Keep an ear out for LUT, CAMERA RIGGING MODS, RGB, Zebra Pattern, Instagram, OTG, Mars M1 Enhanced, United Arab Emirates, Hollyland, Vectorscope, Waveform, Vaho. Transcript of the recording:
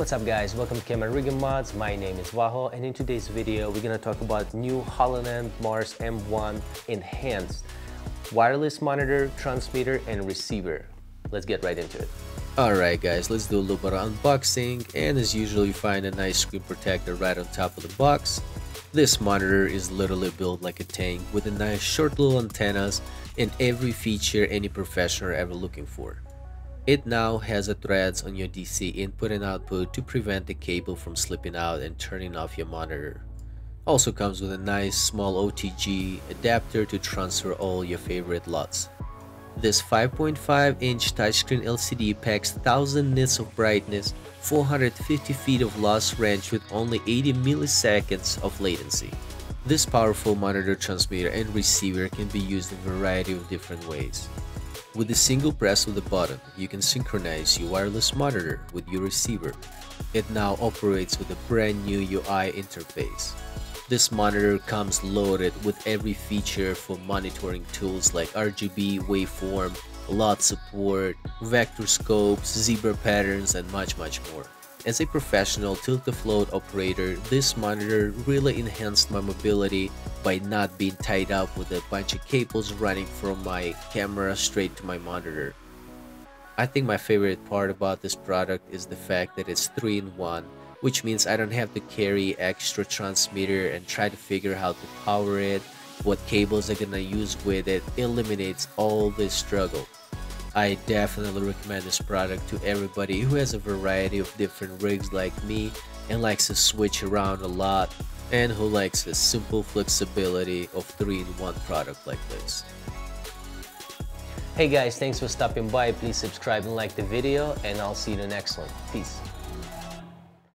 What's up guys, welcome to Camera Rigging Mods. My name is Vaho and in today's video we're gonna talk about new Hollyland Mars M1 Enhanced wireless monitor, transmitter and receiver. Let's get right into it. Alright guys, let's do a little bit of unboxing, and as usual you find a nice screen protector right on top of the box. This monitor is literally built like a tank with a nice short little antennas and every feature any professional ever looking for. It now has a threads on your DC input and output to prevent the cable from slipping out and turning off your monitor. Also comes with a nice small OTG adapter to transfer all your favorite LUTs. This 5.5 inch touchscreen LCD packs 1000 nits of brightness, 450 feet of loss range with only 80 milliseconds of latency. This powerful monitor, transmitter and receiver can be used in a variety of different ways. With a single press of the button, you can synchronize your wireless monitor with your receiver. It now operates with a brand new UI interface. This monitor comes loaded with every feature for monitoring tools like RGB, Waveform, LUT support, Vectorscopes, Zebra Patterns and much more. As a professional tilt-to-float operator, this monitor really enhanced my mobility by not being tied up with a bunch of cables running from my camera straight to my monitor. I think my favorite part about this product is the fact that it's 3-in-1. Which means I don't have to carry extra transmitter and try to figure how to power it, what cables I'm gonna use with it. Eliminates all this struggle. I definitely recommend this product to everybody who has a variety of different rigs like me and likes to switch around a lot and who likes the simple flexibility of 3-in-1 product like this. Hey guys, thanks for stopping by. Please subscribe and like the video and I'll see you in the next one. Peace.